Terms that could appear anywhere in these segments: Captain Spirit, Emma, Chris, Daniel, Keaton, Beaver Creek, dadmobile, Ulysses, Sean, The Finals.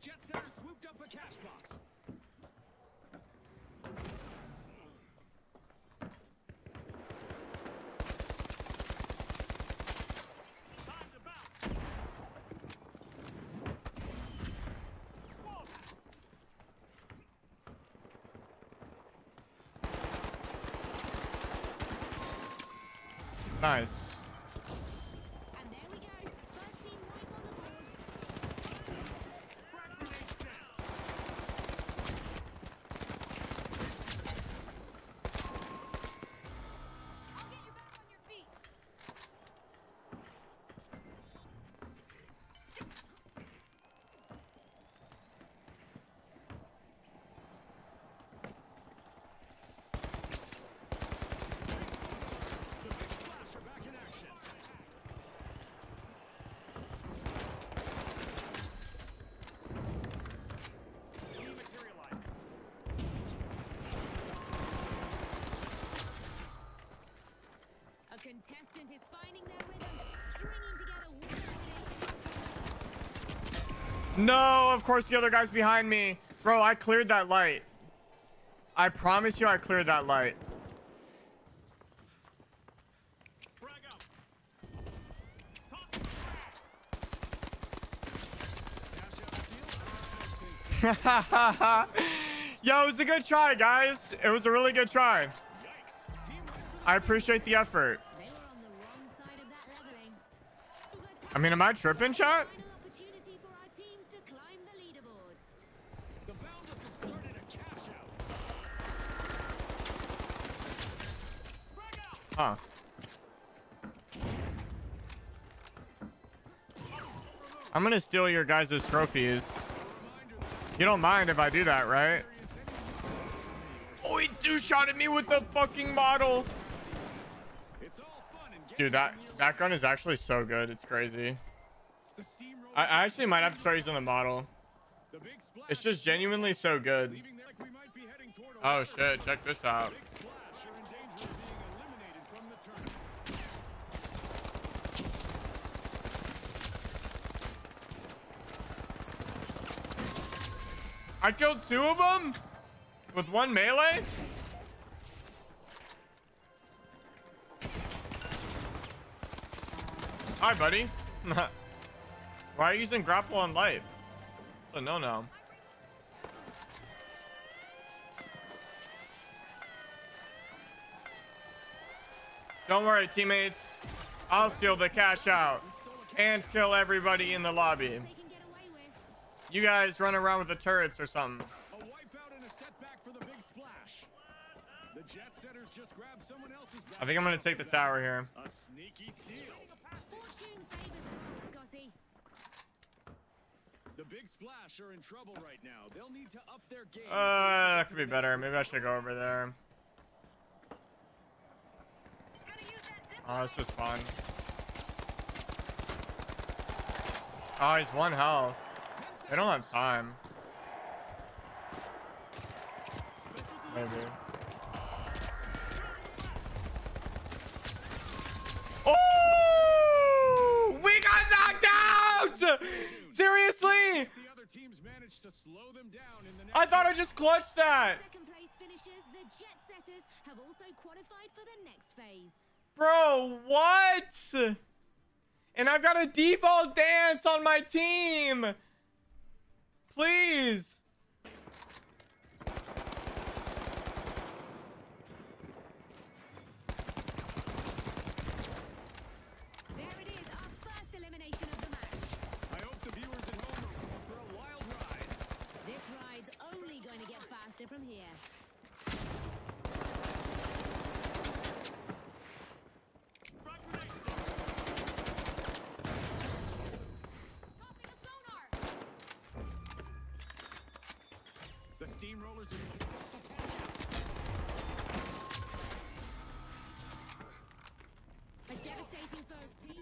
jet setter swooped up a cash box. Nice. And there we go. First team right on the board. I'll get you back on your feet. Contestant is finding their rhythm, stringing together. No, of course the other guy's behind me. Bro, I cleared that light. I promise you I cleared that light. Yo, it was a good try, guys. It was a really good try. I appreciate the effort. I mean, am I tripping, chat? Huh. I'm gonna steal your guys' trophies. You don't mind if I do that, right? Oh, he two-shot at me with the fucking model. Dude, that gun is actually so good. It's crazy. I actually might have to start using the model. It's just genuinely so good. Oh shit, check this out. I killed two of them with one melee. Hi, buddy. Why are you using grapple on light? It's a no-no. Don't worry, teammates. I'll steal the cash out and kill everybody in the lobby. You guys run around with the turrets or something. A wipeout and a setback for the big splash. The jet setters just grabbed someone else's. I think I'm gonna take the tower here. A sneaky steal. Fortune favors the gods, Scotty. The Big Splash are in trouble right now. They'll need to up their game. That could be better. Maybe I should go over there. Oh, this was fun. Oh, he's one health. They don't have time. Maybe. Seriously, the other teams managed to slow them down in the next. I thought I just clutched that. Second place finishers, the jet setters, have also qualified for the next phase. Bro, what? And I've got a default dance on my team. Please. From here. The steamrollers are a devastating first team.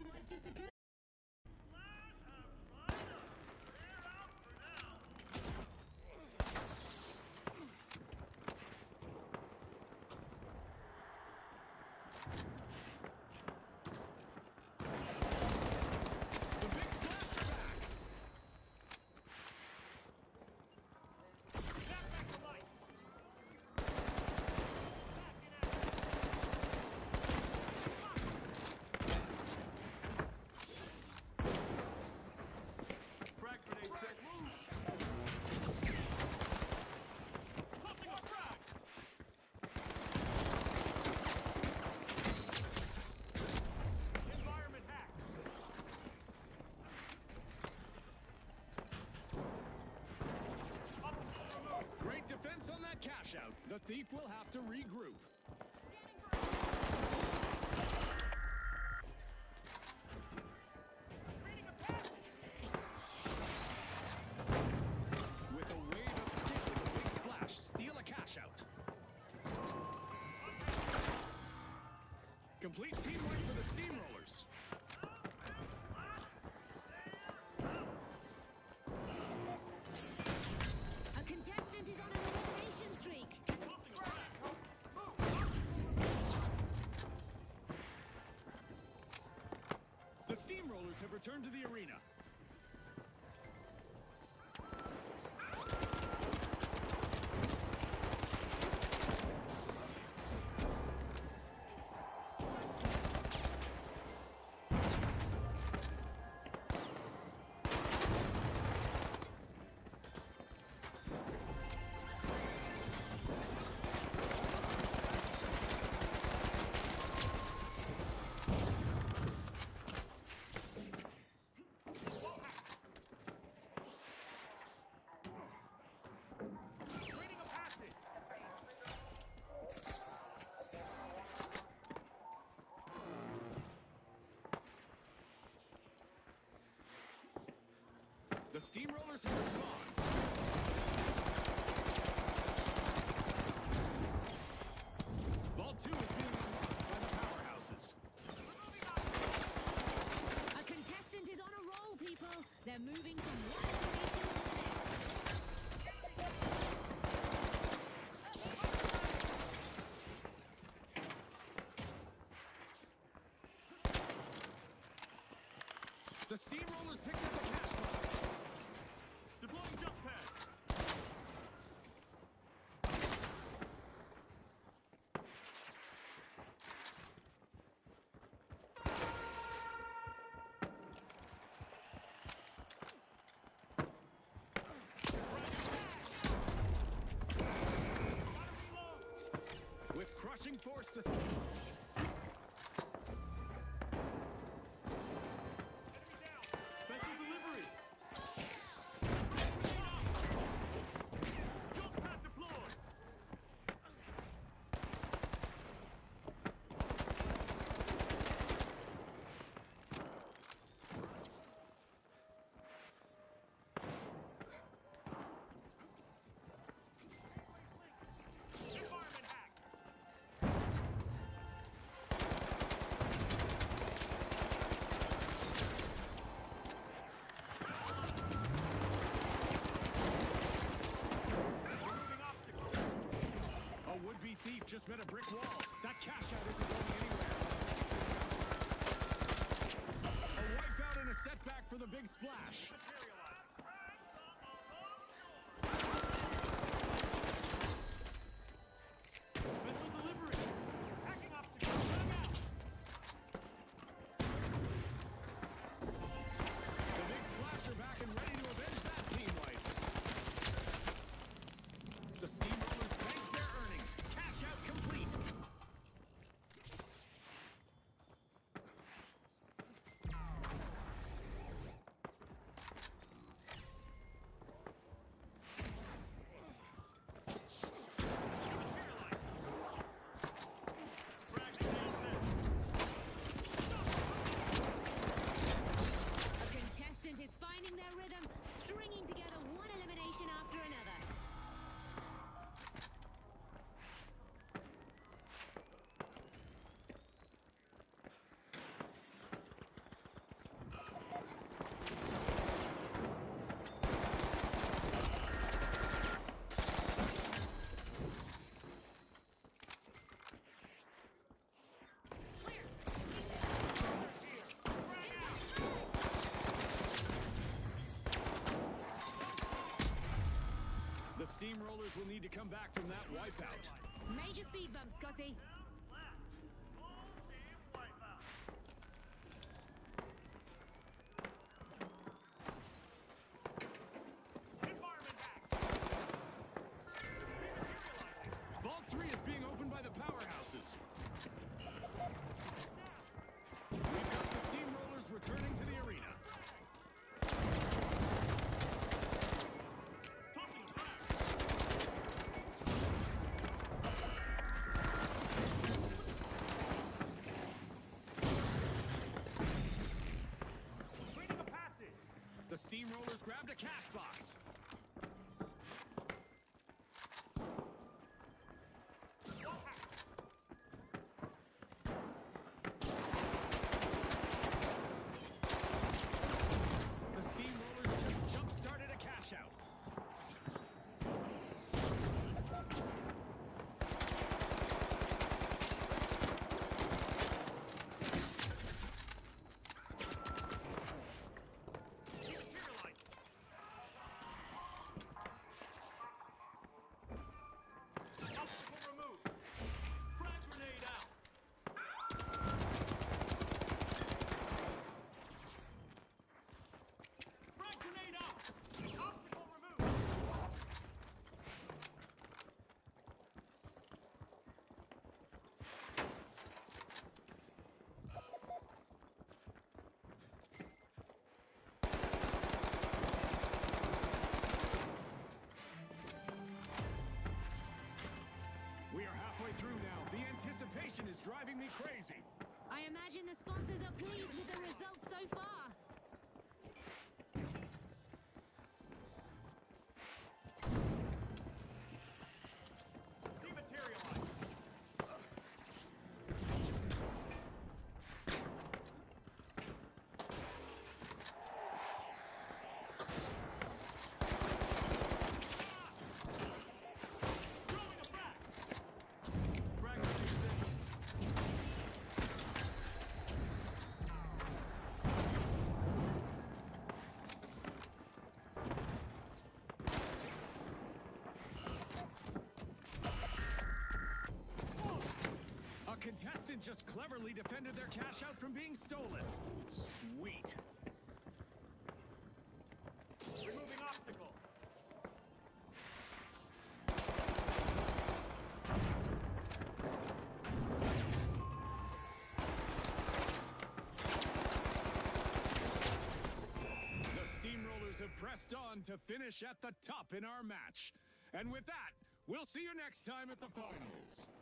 Pass on that cash out. The thief will have to regroup. With a wave of skill and a big splash, steal a cash out. Complete teamwork for the Steamrollers. Steamrollers have returned to the arena. The Steamrollers have responded. Vault 2 is being unlocked by the powerhouses. A contestant is on a roll, people. They're moving from one elevation to the next. The Steamrollers picked up the cash box. Deploying jump pad! With crushing force, the... Would-be thief just met a brick wall. That cash out isn't going anywhere. A wipeout and a setback for the big splash. Special delivery. Hacking up to out. The big splash are back and ready to avenge that team wipe. The Steamrollers banked their earnings. Cash out complete. A contestant is finding their rhythm, stringing together one elimination after another. The Steamrollers will need to come back from that wipeout. Major speed bump, Scotty. Vault 3 is being opened by the powerhouses. We've got the Steamrollers returning to the arena. task box. The Steamrollers just jump-started a cash out. Through now. The anticipation is driving me crazy. I imagine the sponsors are pleased with the results so far. Contestant just cleverly defended their cash out from being stolen. Sweet. Removing obstacle. The Steamrollers have pressed on to finish at the top in our match. And with that, we'll see you next time at the finals.